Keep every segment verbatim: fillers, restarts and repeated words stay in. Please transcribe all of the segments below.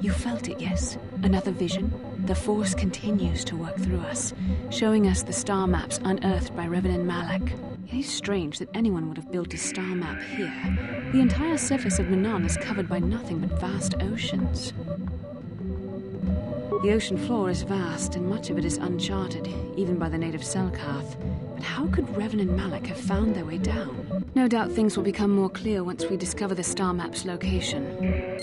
You felt it, yes? Another vision? The Force continues to work through us, showing us the star maps unearthed by Revan and Malak. It is strange that anyone would have built a star map here. The entire surface of Manaan is covered by nothing but vast oceans. The ocean floor is vast, and much of it is uncharted, even by the native Selkath. But how could Revan and Malak have found their way down? No doubt things will become more clear once we discover the star map's location.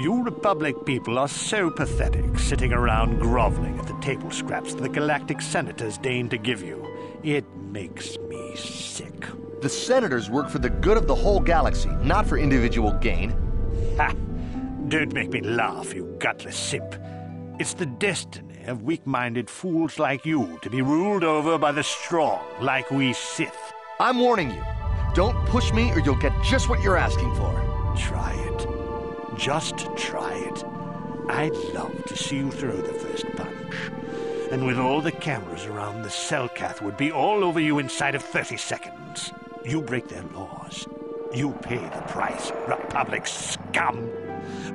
You Republic people are so pathetic, sitting around groveling at the table scraps the galactic senators deign to give you. It makes me sick. The senators work for the good of the whole galaxy, not for individual gain. Ha! Don't make me laugh, you gutless simp. It's the destiny of weak-minded fools like you to be ruled over by the strong, like we Sith. I'm warning you. Don't push me or you'll get just what you're asking for. Try it. Just try it. I'd love to see you throw the first punch. And with all the cameras around, the Selkath would be all over you inside of thirty seconds. You break their laws. You pay the price, Republic scum.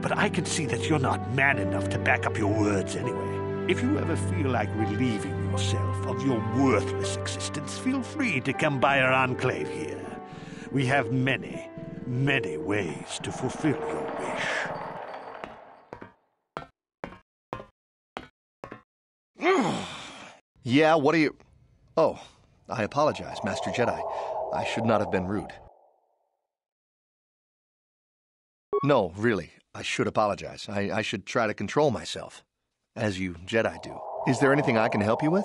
But I can see that you're not man enough to back up your words anyway. If you ever feel like relieving yourself of your worthless existence, feel free to come by our enclave here. We have many, many ways to fulfill your Yeah, what are you... Oh, I apologize, Master Jedi. I should not have been rude. No, really, I should apologize. I, I should try to control myself, as you Jedi do. Is there anything I can help you with?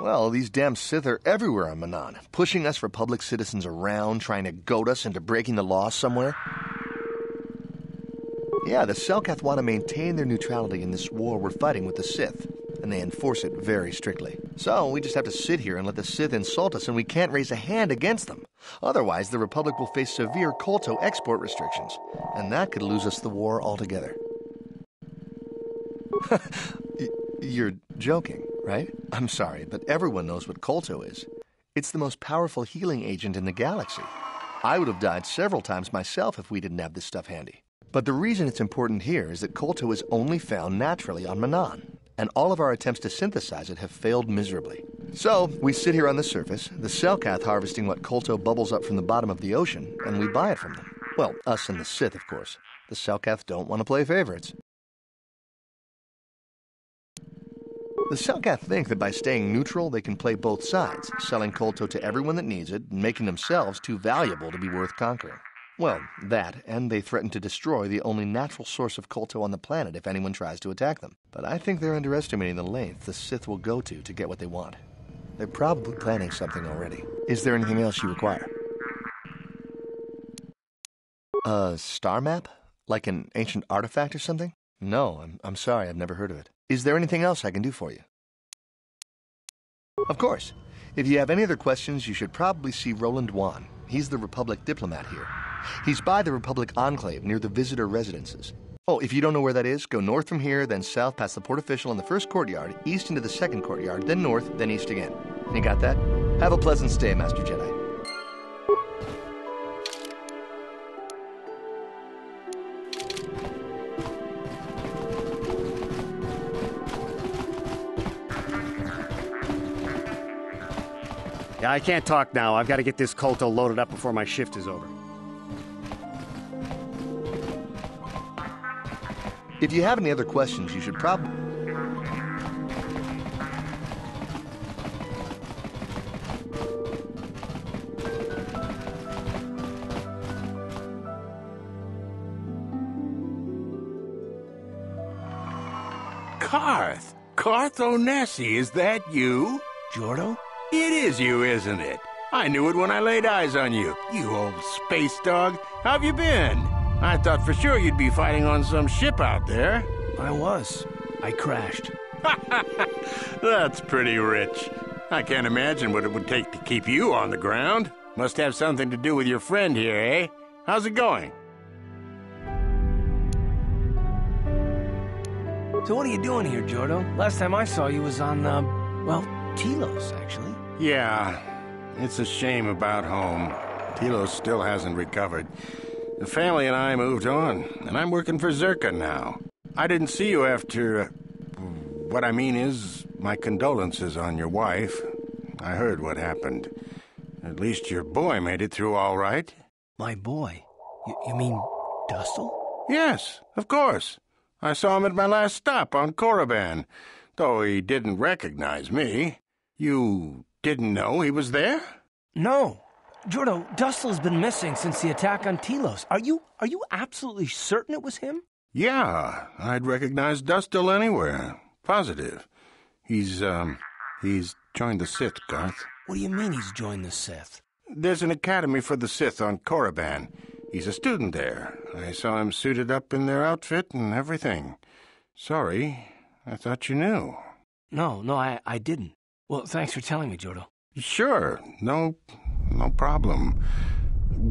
Well, these damn Sith are everywhere on Manaan, pushing us Republic citizens around, trying to goad us into breaking the law somewhere. Yeah, the Selkath want to maintain their neutrality in this war we're fighting with the Sith, and they enforce it very strictly. So we just have to sit here and let the Sith insult us, and we can't raise a hand against them. Otherwise, the Republic will face severe Kolto export restrictions, and that could lose us the war altogether. You're joking, right? I'm sorry, but everyone knows what Kolto is. It's the most powerful healing agent in the galaxy. I would have died several times myself if we didn't have this stuff handy. But the reason it's important here is that Kolto is only found naturally on Manaan, and all of our attempts to synthesize it have failed miserably. So, we sit here on the surface, the Selkath harvesting what Kolto bubbles up from the bottom of the ocean, and we buy it from them. Well, us and the Sith, of course. The Selkath don't want to play favorites. The Selkath think that by staying neutral, they can play both sides, selling Kolto to everyone that needs it and making themselves too valuable to be worth conquering. Well, that, and they threaten to destroy the only natural source of Kolto on the planet if anyone tries to attack them. But I think they're underestimating the length the Sith will go to to get what they want. They're probably planning something already. Is there anything else you require? A star map? Like an ancient artifact or something? No, I'm, I'm sorry, I've never heard of it. Is there anything else I can do for you? Of course. If you have any other questions, you should probably see Roland Wan. He's the Republic diplomat here. He's by the Republic Enclave near the visitor residences. Oh, if you don't know where that is, go north from here, then south past the port official in the first courtyard, east into the second courtyard, then north, then east again. You got that? Have a pleasant stay, Master Jedi. Yeah, I can't talk now. I've got to get this Kolto loaded up before my shift is over. If you have any other questions, you should probably... Carth! Carth Onasi, is that you? Jordo? It is you, isn't it? I knew it when I laid eyes on you. You old space dog. How've you been? I thought for sure you'd be fighting on some ship out there. I was. I crashed. That's pretty rich. I can't imagine what it would take to keep you on the ground. Must have something to do with your friend here, eh? How's it going? So what are you doing here, Jordo? Last time I saw you was on, uh, well, Telos, actually. Yeah, it's a shame about home. Telos still hasn't recovered. The family and I moved on, and I'm working for Czerka now. I didn't see you after... Uh, what I mean is, my condolences on your wife. I heard what happened. At least your boy made it through all right. My boy? Y you mean Dustil? Yes, of course. I saw him at my last stop on Korriban, though he didn't recognize me. You didn't know he was there? No. Jordo, Dustil's been missing since the attack on Telos. Are you are you absolutely certain it was him? Yeah, I'd recognize Dustil anywhere. Positive. He's, um, he's joined the Sith, Garth. What do you mean he's joined the Sith? There's an academy for the Sith on Korriban. He's a student there. I saw him suited up in their outfit and everything. Sorry, I thought you knew. No, no, I, I didn't. Well, thanks for telling me, Jordo. Sure. No, no problem.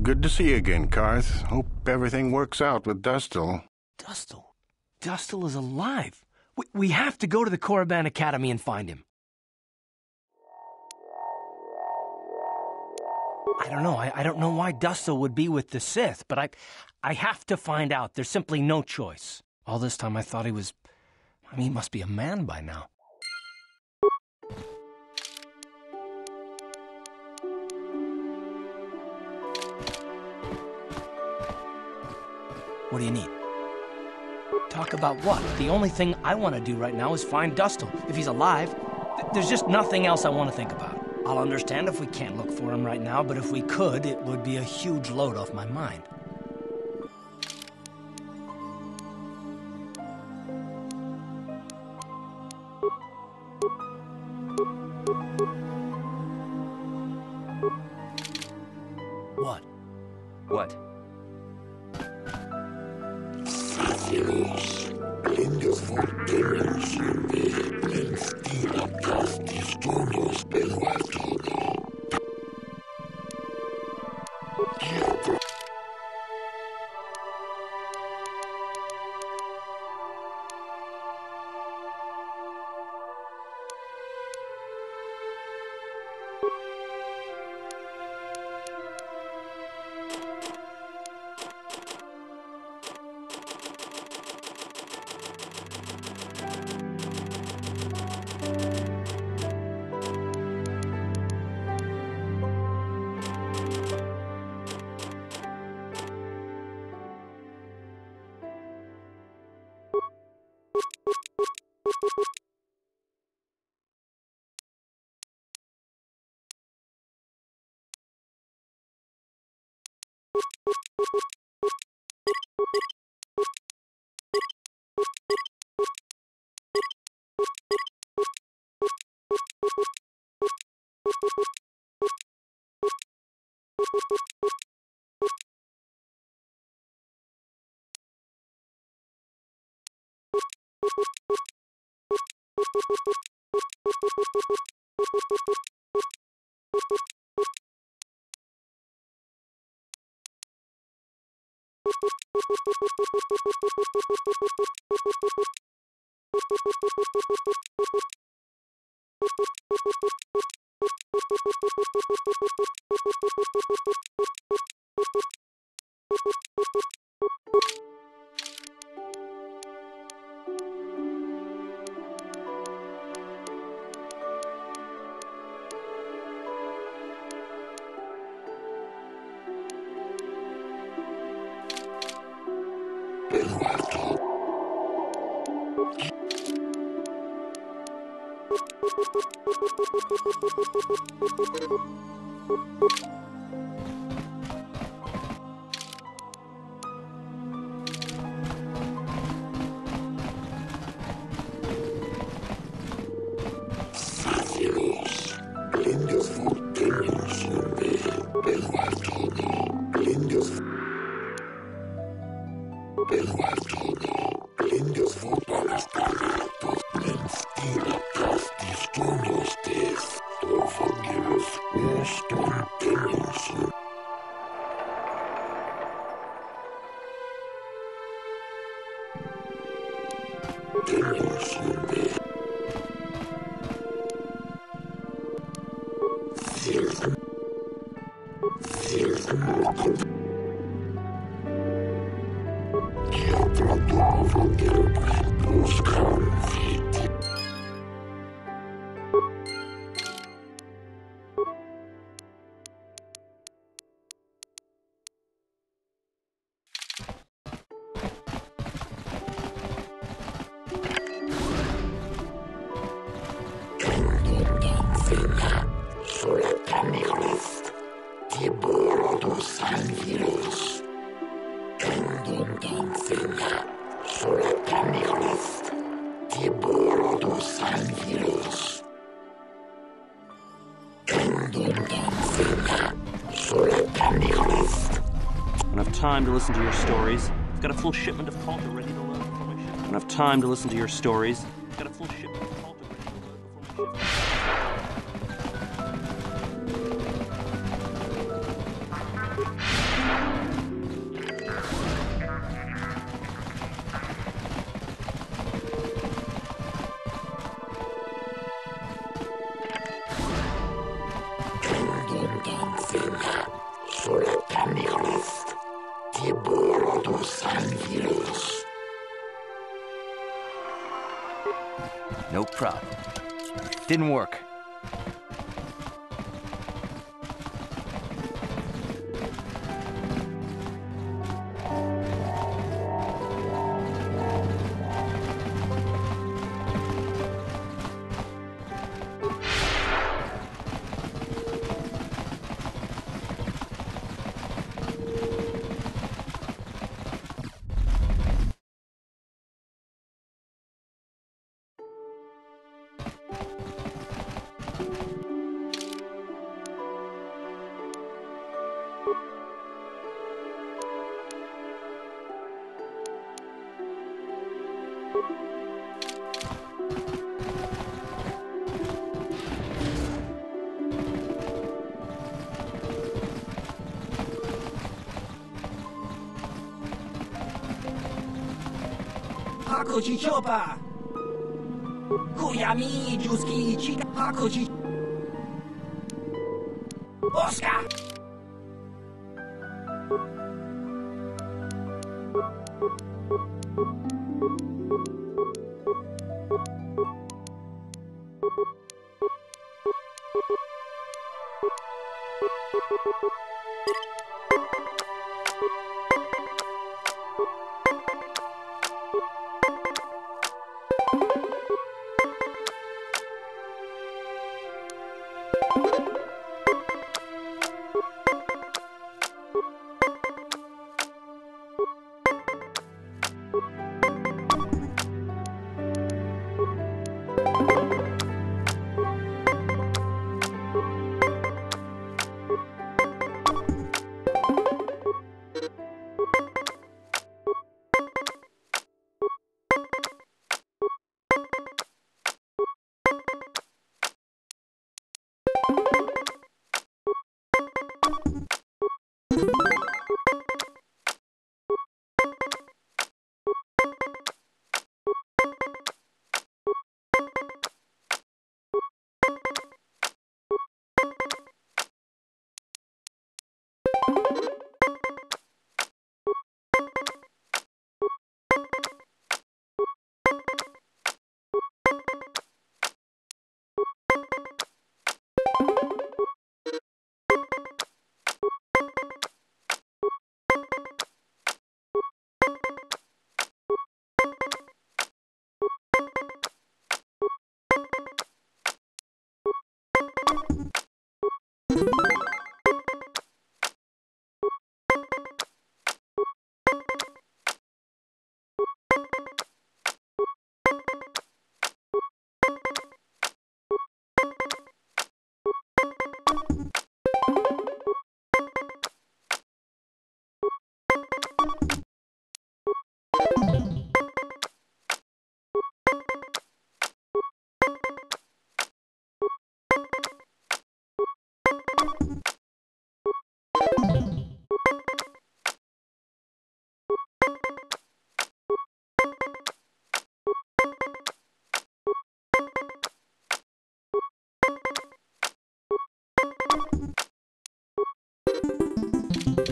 Good to see you again, Carth. Hope everything works out with Dustil. Dustil? Dustil is alive. We, we have to go to the Korriban Academy and find him. I don't know. I, I don't know why Dustil would be with the Sith, but I, I have to find out. There's simply no choice. All this time I thought he was... I mean, he must be a man by now. What do you need? Talk about what? The only thing I want to do right now is find Dustil. If he's alive, th there's just nothing else I want to think about. I'll understand if we can't look for him right now, but if we could, it would be a huge load off my mind. What? What? Time to listen to your stories. I've got a full shipment of Kolto ready to load before my ship. Enough time to listen to your stories. I've got a full shipment of Kolto ready to load before my ship. No problem. Didn't work. Hakoji Chopa Kuyami Juski Chika Hakoji Oscar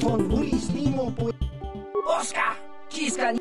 Von Luis Nemo Boy Oscar Giscan.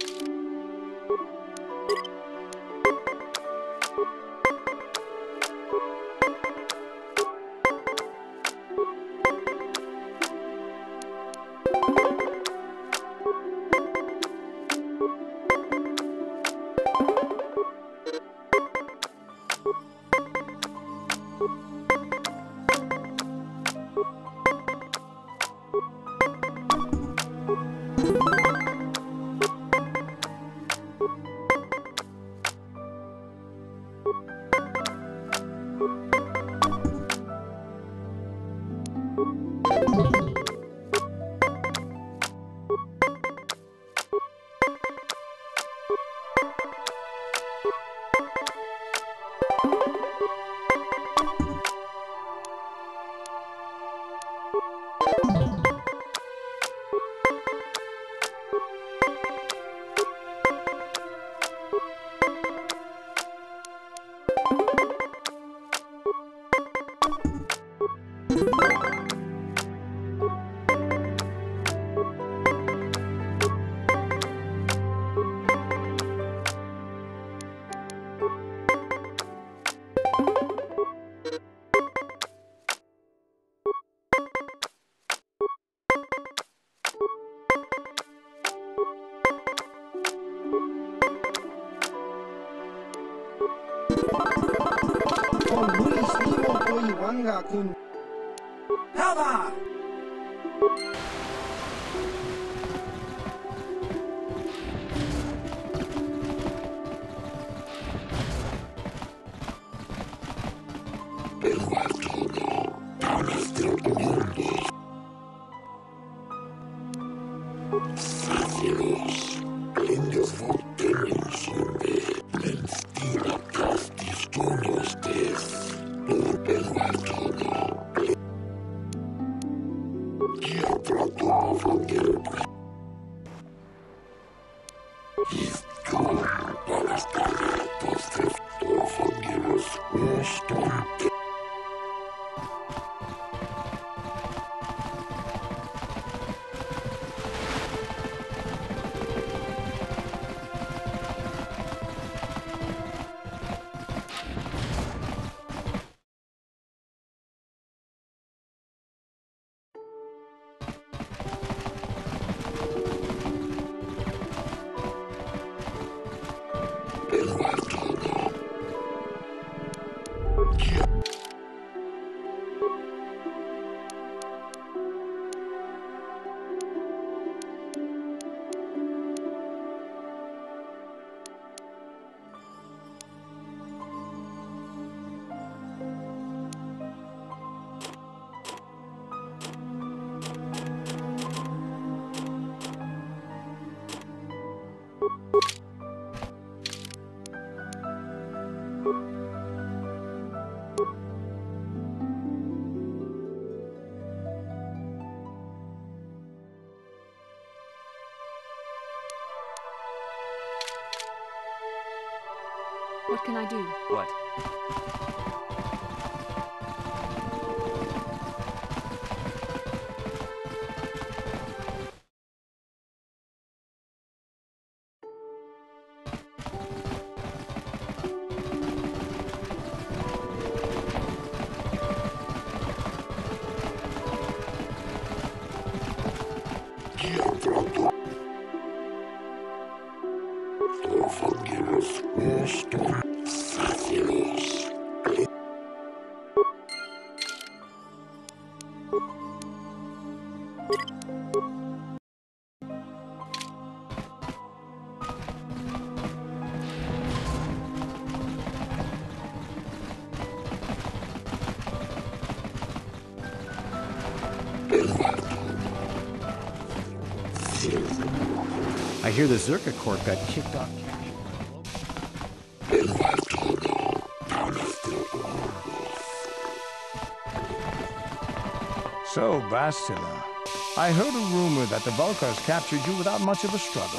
Kun Hava What can I do? What? I hear the Czerka court got kicked off. So, Bastila, I heard a rumor that the Vulkars captured you without much of a struggle.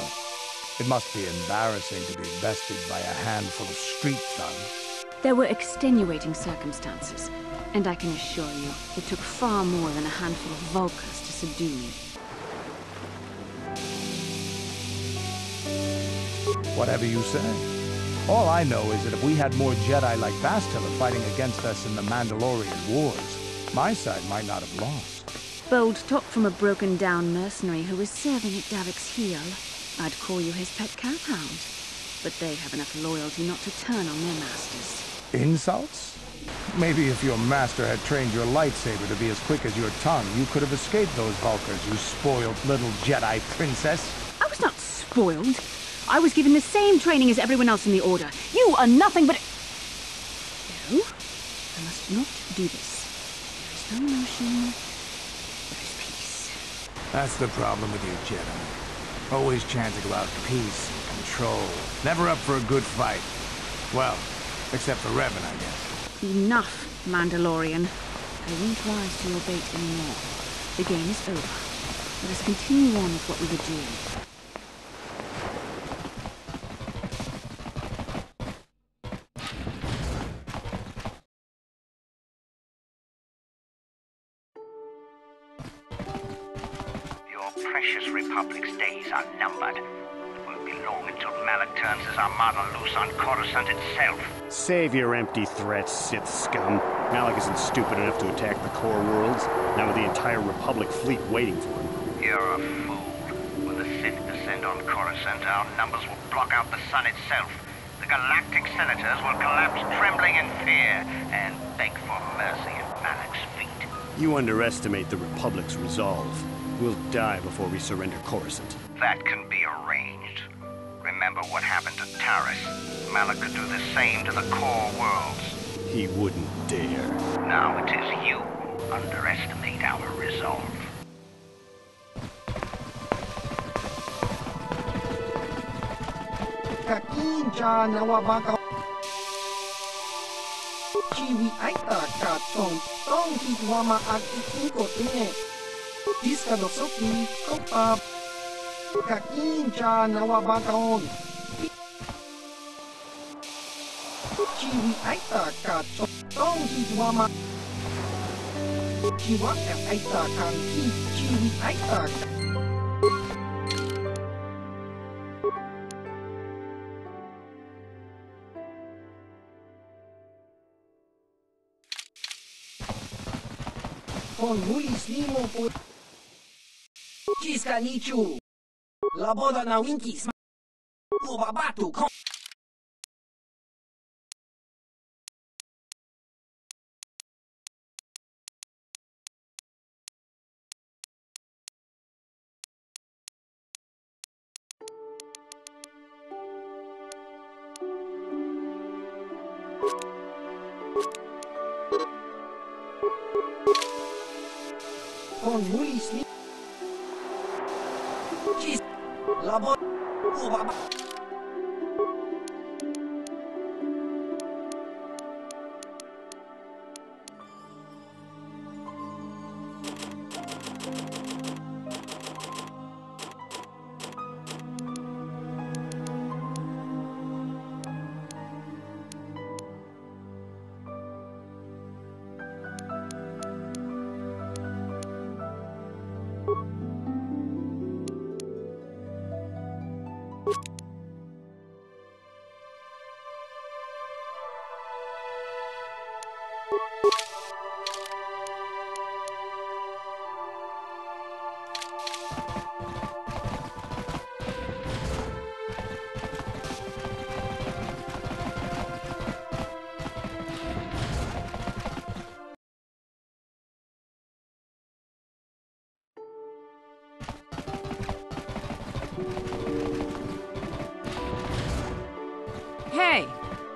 It must be embarrassing to be bested by a handful of street thugs. There were extenuating circumstances, and I can assure you, it took far more than a handful of Vulkars to subdue me. whatever you say. All I know is that if we had more Jedi like Bastila fighting against us in the Mandalorian Wars, my side might not have lost. Bold talk from a broken-down mercenary who is serving at Davik's heel. I'd call you his pet cowhound, but they have enough loyalty not to turn on their masters. Insults? Maybe if your master had trained your lightsaber to be as quick as your tongue, you could have escaped those Vulkars, you spoiled little Jedi princess. I was not spoiled. I was given the same training as everyone else in the Order. You are nothing but... No, I must not do this. There is no motion. There is peace. That's the problem with you, Jedi. Always chanting about peace and control. Never up for a good fight. Well, except for Revan, I guess. Enough, Mandalorian. I won't rise to your bait anymore. The game is over. Let us continue on with what we were doing. Your precious Republic's days are numbered. It won't be long until Malak turns his armada loose on Coruscant itself. Save your empty threats, Sith scum. Malak isn't stupid enough to attack the core worlds, not with the entire Republic fleet waiting for him. You're a fool. When the Sith descend on Coruscant, our numbers will block out the sun itself. The galactic senators will collapse trembling in fear, and beg for mercy at Malak's feet. You underestimate the Republic's resolve. We'll die before we surrender Coruscant. That can be arranged. Remember what happened to Taris. Malak could do the same to the core worlds. He wouldn't dare. Now it is you who underestimate our resolve. Kakija nawabaka Chiwi aita katong Tong hitwama akikiko tine Diska dosoki kopap Kakinja nawabakaon. Chiwi aita kacho tong hidwama. Chiwa aita kanki chiwi aita. Kon muli slimo po. Chiska nichu. La boda na winki sma ubabatu kon kon muli sli Chis La boda Ubaba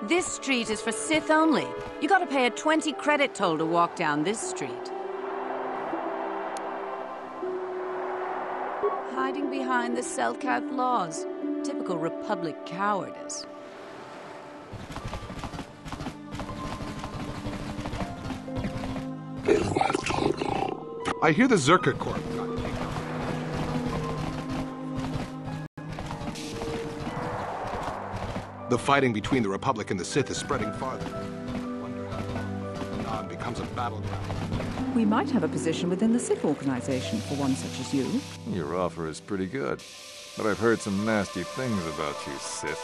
This street is for Sith only. You gotta pay a twenty credit toll to walk down this street. Hiding behind the Selkath laws. Typical Republic cowardice. I hear the Czerka Corp got taken. The fighting between the Republic and the Sith is spreading farther. Wonder how Manaan becomes a battleground. We might have a position within the Sith organization for one such as you. Your offer is pretty good, but I've heard some nasty things about you, Sith.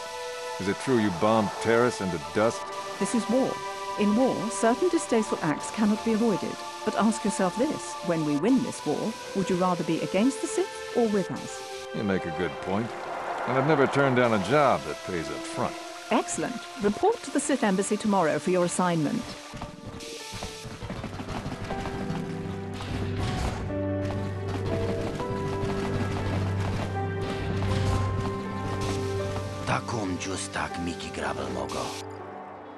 Is it true you bombed Taris into dust? This is war. In war, certain distasteful acts cannot be avoided. But ask yourself this, when we win this war, would you rather be against the Sith or with us? You make a good point. And I've never turned down a job that pays up front. Excellent. Report to the Sith Embassy tomorrow for your assignment. Takum justak miki grabel mogo.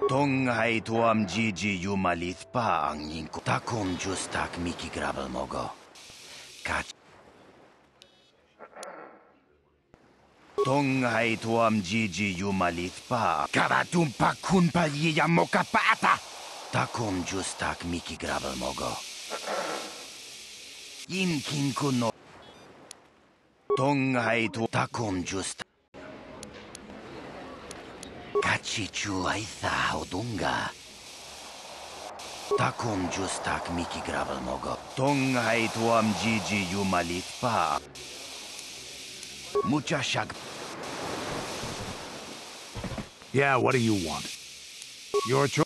Tong hai tuam jiji yumalith pa ang ninku. Takum justak miki grabel mogo. Kach. Tong hai tuam jiji yumalith pa. Kabatum pa kun pa yiya moka pata. Takum justak miki grabel mogo. In kinku no. Tong hai tu takum justak. Kachichu aitha odunga. Takum justak miki gravel mogo. Tong hai tuam jiji yumalit pa. Mucha shag. Yeah, what do you want? Your choice.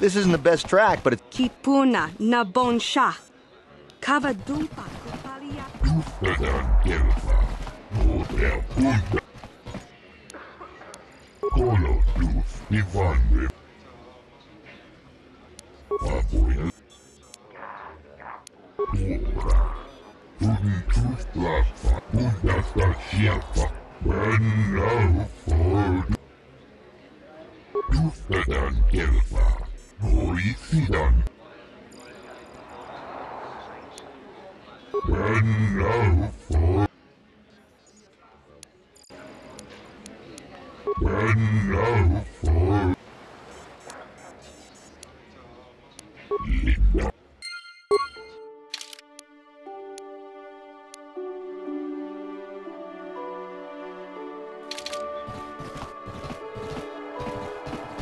This isn't the best track, but it's Kipuna Nabonsha. Kava dumpa kopalia. You feather delva. Now When now for Linda.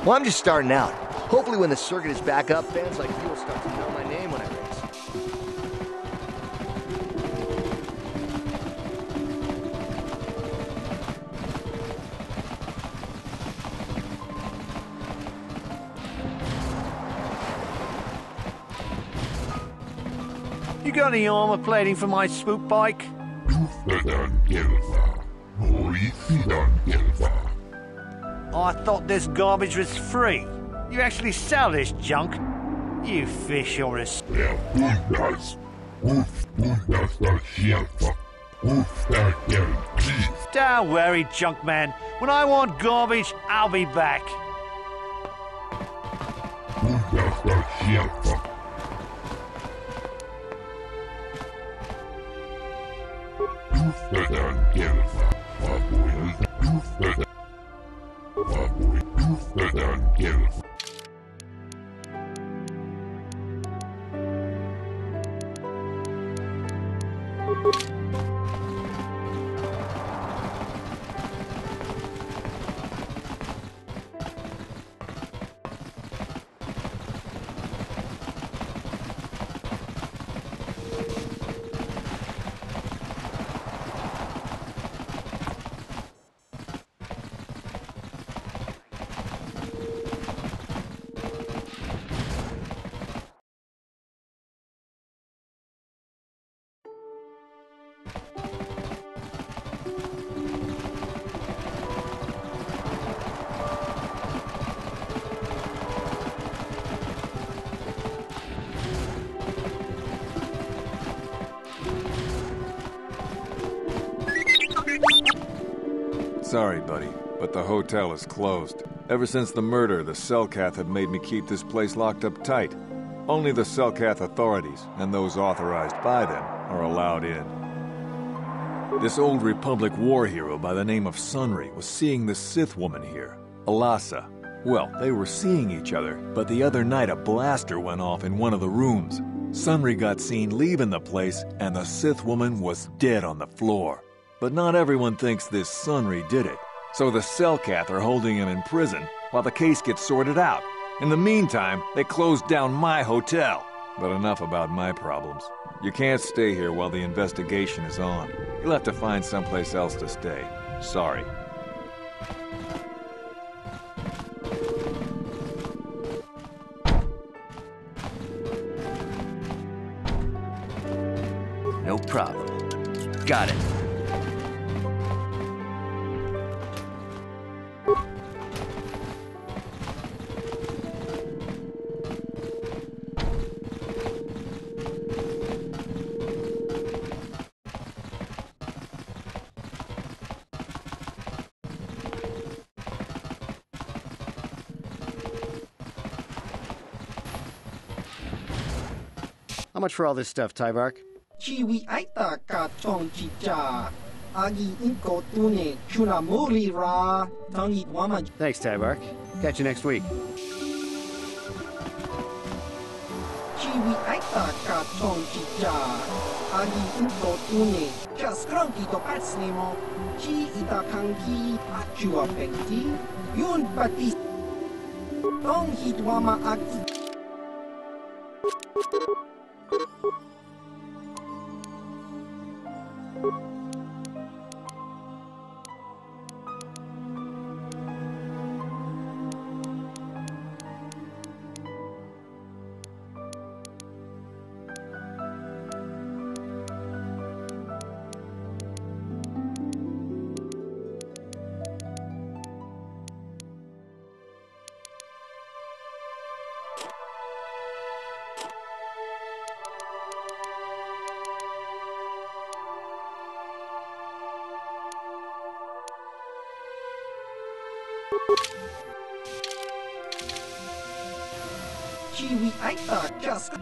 Well, I'm just starting out. Hopefully when the circuit is back up, bands like you will start to know my name when I race. You got any armor plating for my swoop bike? I thought this garbage was free. You actually sell this junk? You fish, you're a... Don't worry, junk man. When I want garbage, I'll be back. Sorry, buddy, but the hotel is closed. Ever since the murder, the Selkath have made me keep this place locked up tight. Only the Selkath authorities, and those authorized by them, are allowed in. This old Republic war hero by the name of Sunry was seeing the Sith woman here, Elassa. Well, they were seeing each other, but the other night a blaster went off in one of the rooms. Sunry got seen leaving the place, and the Sith woman was dead on the floor. But not everyone thinks this Sunry did it, so the Selkath are holding him in prison while the case gets sorted out. In the meantime, they closed down my hotel. But enough about my problems. You can't stay here while the investigation is on. You'll have to find someplace else to stay. Sorry. No problem. Got it. How much for all this stuff, Tybark? Chiwi aita ka chong chicha. Agi inko tune chunamuri ra. Tangi wama. Thanks, Tybark. Catch you next week. Chiwi aita ka chong chicha. Agi inko tune chaskranki to patsnemo. Chi ita kanki achua pekti. Yun patis. Tangi wama aki. Chiwi aita just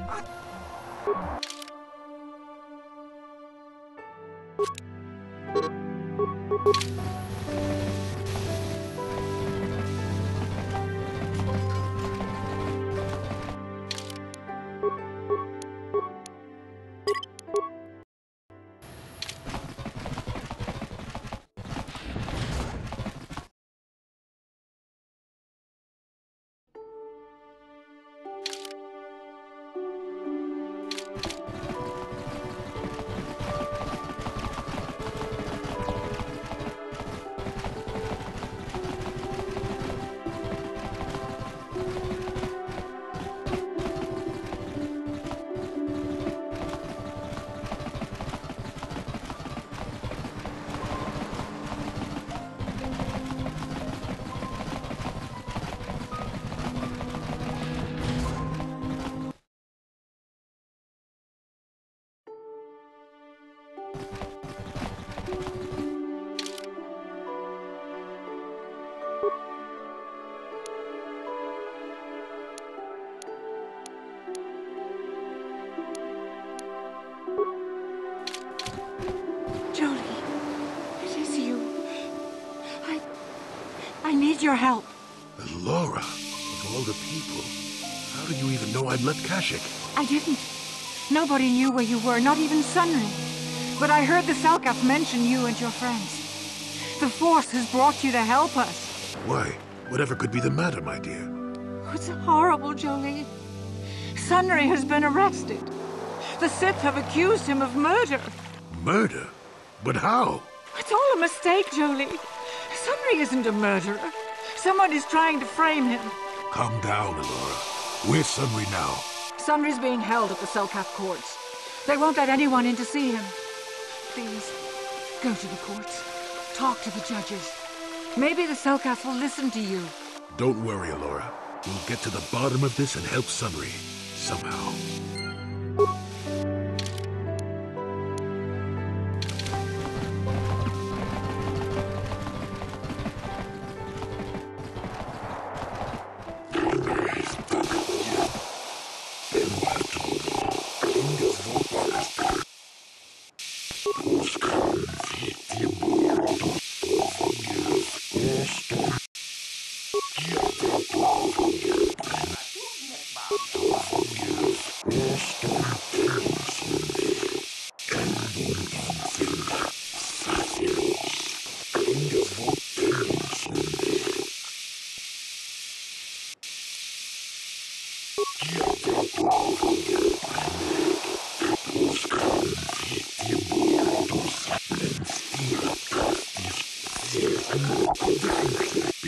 your help. Alora, of all the people, how do you even know I'd left Kashyyyk? I didn't. Nobody knew where you were, not even Sunry. But I heard the Selkath mention you and your friends. The Force has brought you to help us. Why? Whatever could be the matter, my dear? It's horrible, Jolee. Sunry has been arrested. The Sith have accused him of murder. Murder? But how? It's all a mistake, Jolee. Sunry isn't a murderer. Someone is trying to frame him. Calm down, Alora. Where's Sunry now? Sunry's being held at the Selkath courts. They won't let anyone in to see him. Please, go to the courts. Talk to the judges. Maybe the Selkath will listen to you. Don't worry, Alora. We'll get to the bottom of this and help Sunry. Somehow. Be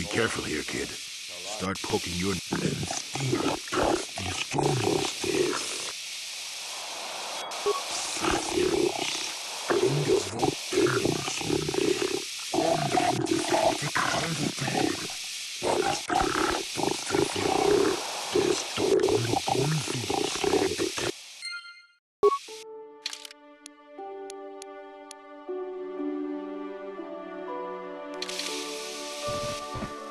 careful here, kid. Start poking your nose.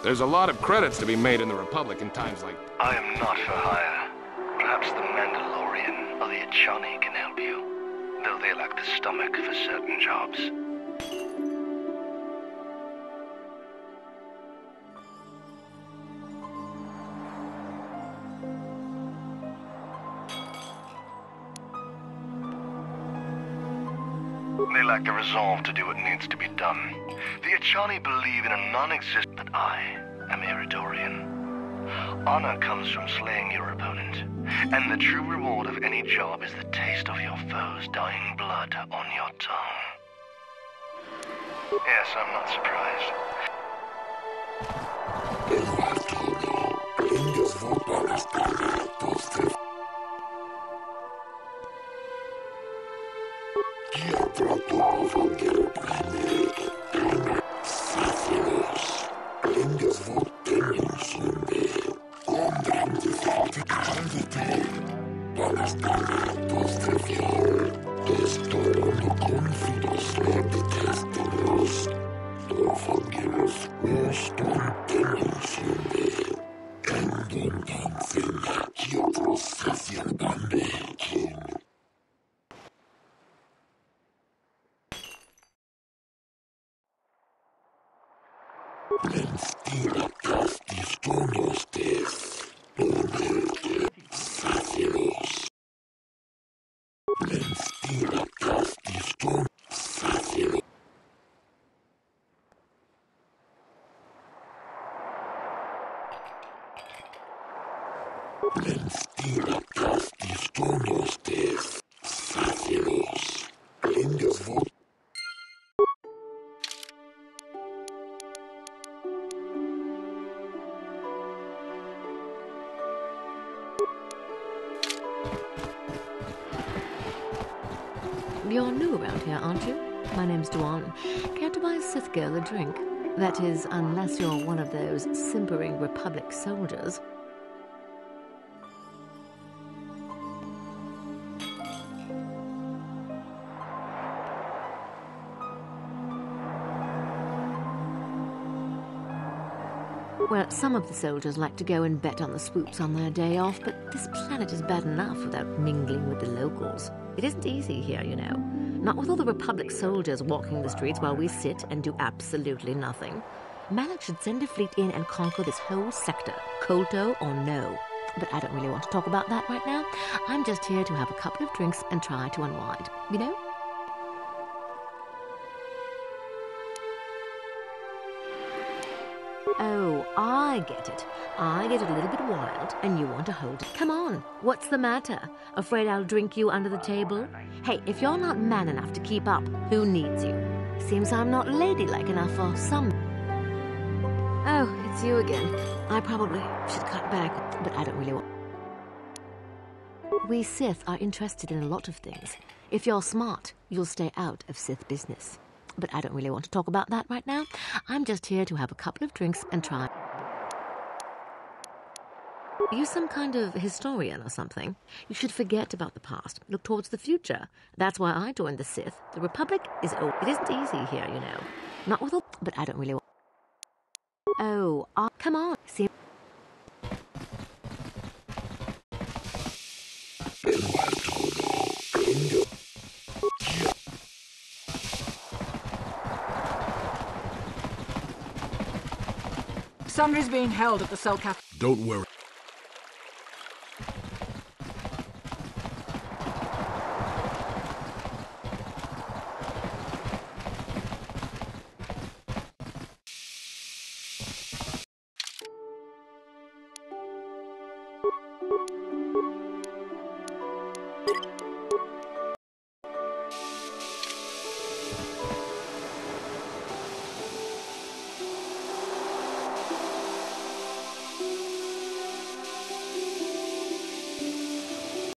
There's a lot of credits to be made in the Republic in times like... I am not for hire. Perhaps the Mandalorian or the Echani can help you, though they lack the stomach for certain jobs. They lack the resolve to do what needs to be done. The Echani believe in a non-existent... But I am Eridorian. Honor comes from slaying your opponent, and the true reward of any job is the taste of your foe's dying blood on your tongue. Yes, I'm not surprised. You're new around here, aren't you? My name's Duan. Care to buy a Sith girl a drink? That is, unless you're one of those simpering Republic soldiers. Well, some of the soldiers like to go and bet on the swoops on their day off, but this planet is bad enough without mingling with the locals. It isn't easy here, you know. Not with all the Republic soldiers walking the streets while we sit and do absolutely nothing. Malak should send a fleet in and conquer this whole sector, Kolto or no. But I don't really want to talk about that right now. I'm just here to have a couple of drinks and try to unwind, you know? Oh, I get it. I get it a little bit wild, and you want to hold it. Come on, what's the matter? Afraid I'll drink you under the table? Hey, if you're not man enough to keep up, who needs you? Seems I'm not ladylike enough for some... Oh, it's you again. I probably should cut back, but I don't really want... We Sith are interested in a lot of things. If you're smart, you'll stay out of Sith business. But I don't really want to talk about that right now. I'm just here to have a couple of drinks and try. Are you some kind of historian or something? You should forget about the past. Look towards the future. That's why I joined the Sith. The Republic is old. It isn't easy here, you know. Not with all... But I don't really want... Oh, uh, come on. See... Sunry's being held at the Selkath. Don't worry.